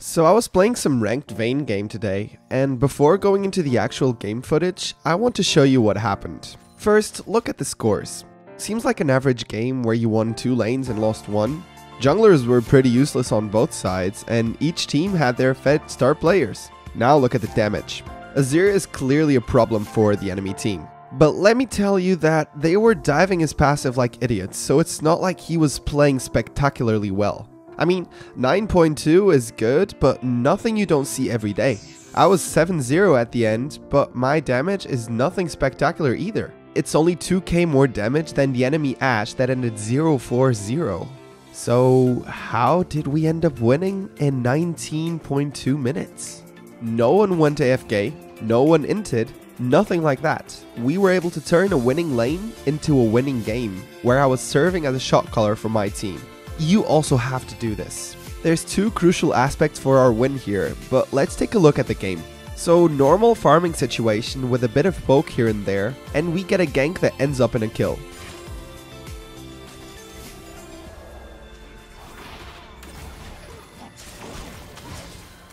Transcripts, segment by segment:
So I was playing some ranked Vayne game today, and before going into the actual game footage, I want to show you what happened. First, look at the scores. Seems like an average game where you won 2 lanes and lost 1. Junglers were pretty useless on both sides, and each team had their fed star players. Now look at the damage. Azir is clearly a problem for the enemy team. But let me tell you that they were diving his passive like idiots, so it's not like he was playing spectacularly well. I mean, 9.2 is good, but nothing you don't see every day. I was 7-0 at the end, but my damage is nothing spectacular either. It's only 2k more damage than the enemy Ashe that ended 0-4-0. So how did we end up winning in 19.2 minutes? No one went AFK, no one inted, nothing like that. We were able to turn a winning lane into a winning game, where I was serving as a shot caller for my team. You also have to do this. There's 2 crucial aspects for our win here, but let's take a look at the game. So normal farming situation with a bit of poke here and there, and we get a gank that ends up in a kill.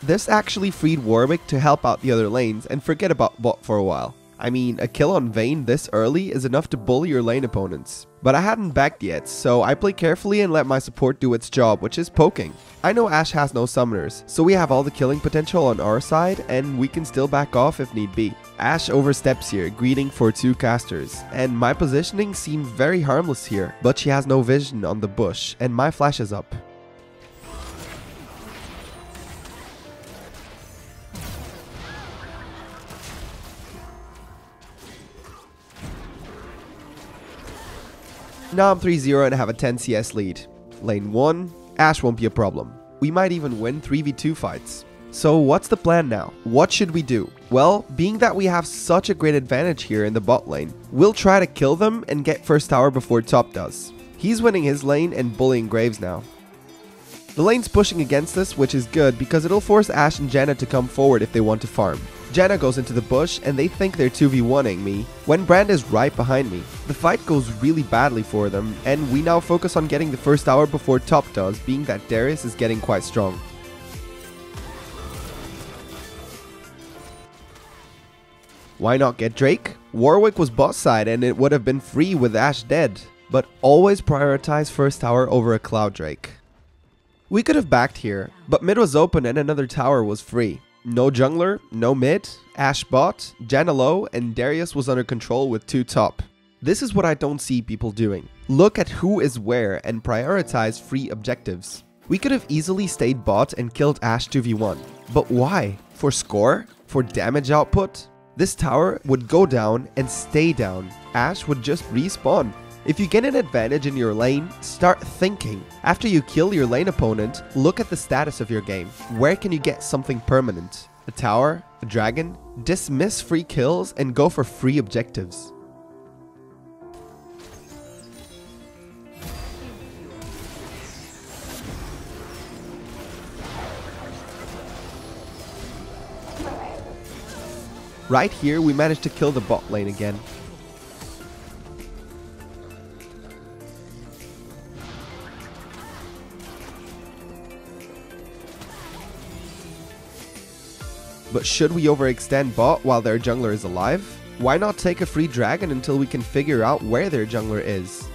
This actually freed Warwick to help out the other lanes and forget about bot for a while. I mean, a kill on Vayne this early is enough to bully your lane opponents. But I hadn't backed yet, so I play carefully and let my support do its job, which is poking. I know Ashe has no summoners, so we have all the killing potential on our side, and we can still back off if need be. Ashe oversteps here, greeting for 2 casters, and my positioning seemed very harmless here, but she has no vision on the bush, and my flash is up. Now I'm 3-0 and have a 10 CS lead. Lane 1, Ashe won't be a problem. We might even win 3v2 fights. So what's the plan now? What should we do? Well, being that we have such a great advantage here in the bot lane, we'll try to kill them and get first tower before top does. He's winning his lane and bullying Graves now. The lane's pushing against us, which is good because it'll force Ashe and Janna to come forward if they want to farm. Janna goes into the bush and they think they're 2v1ing me, when Brand is right behind me. The fight goes really badly for them, and we now focus on getting the first tower before top does, being that Darius is getting quite strong. Why not get Drake? Warwick was bot side and it would have been free with Ashe dead, but always prioritize first tower over a Cloud Drake. We could have backed here, but mid was open and another tower was free. No jungler, no mid, Ashe bot, Janna low, and Darius was under control with 2 top. This is what I don't see people doing. Look at who is where and prioritize free objectives. We could have easily stayed bot and killed Ashe 2v1. But why? For score? For damage output? This tower would go down and stay down. Ashe would just respawn. If you get an advantage in your lane, start thinking. After you kill your lane opponent, look at the status of your game. Where can you get something permanent? A tower? A dragon? Dismiss free kills and go for free objectives. Right here, we managed to kill the bot lane again. But should we overextend bot while their jungler is alive? Why not take a free dragon until we can figure out where their jungler is?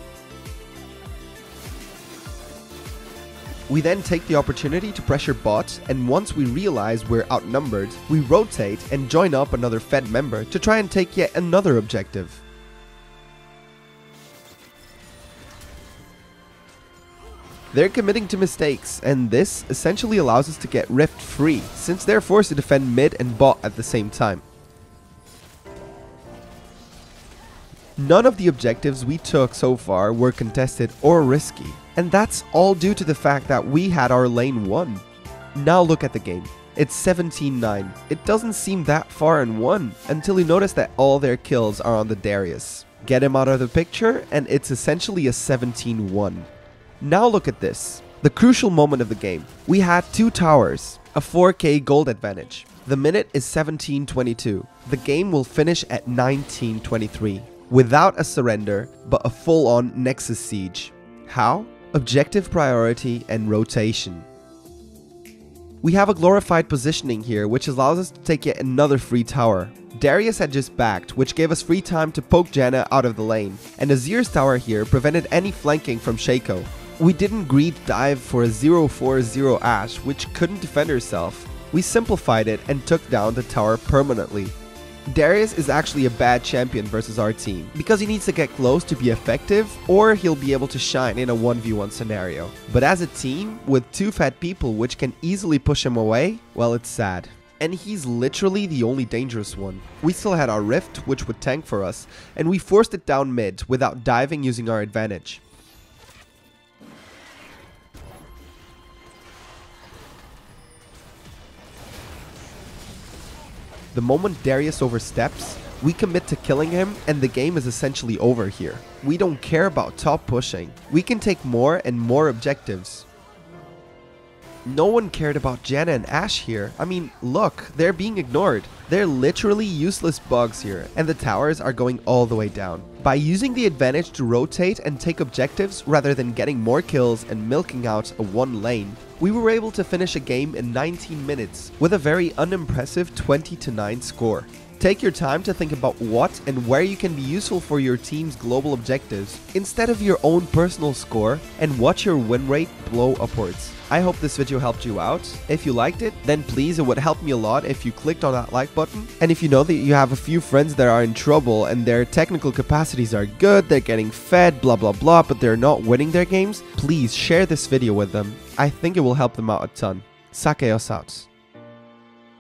We then take the opportunity to pressure bot, and once we realize we're outnumbered, we rotate and join up another fed member to try and take yet another objective. They're committing to mistakes, and this essentially allows us to get Rift free, since they're forced to defend mid and bot at the same time. None of the objectives we took so far were contested or risky, and that's all due to the fact that we had our lane won. Now look at the game. It's 17-9. It doesn't seem that far in one, until you notice that all their kills are on the Darius. Get him out of the picture, and it's essentially a 17-1. Now look at this, the crucial moment of the game. We had 2 towers, a 4k gold advantage. The minute is 17:22. The game will finish at 19:23, without a surrender, but a full-on Nexus siege. How? Objective priority and rotation. We have a glorified positioning here, which allows us to take yet another free tower. Darius had just backed, which gave us free time to poke Janna out of the lane, and Azir's tower here prevented any flanking from Shaco. We didn't greed dive for a 0-4-0 Ashe, which couldn't defend herself. We simplified it and took down the tower permanently. Darius is actually a bad champion versus our team, because he needs to get close to be effective, or he'll be able to shine in a 1v1 scenario. But as a team, with two fat people which can easily push him away, well, it's sad. And he's literally the only dangerous one. We still had our Rift, which would tank for us, and we forced it down mid without diving using our advantage. The moment Darius oversteps, we commit to killing him and the game is essentially over here. We don't care about top pushing. We can take more and more objectives. No one cared about Janna and Ashe here. I mean, look, they're being ignored. They're literally useless bugs here, and the towers are going all the way down. By using the advantage to rotate and take objectives rather than getting more kills and milking out a one lane, we were able to finish a game in 19 minutes with a very unimpressive 20-9 score. Take your time to think about what and where you can be useful for your team's global objectives instead of your own personal score, and watch your win rate blow upwards. I hope this video helped you out. If you liked it, then please, it would help me a lot if you clicked on that like button. And if you know that you have a few friends that are in trouble and their technical capacities are good, they're getting fed, blah blah blah, but they're not winning their games, please share this video with them. I think it will help them out a ton. Sakeios out.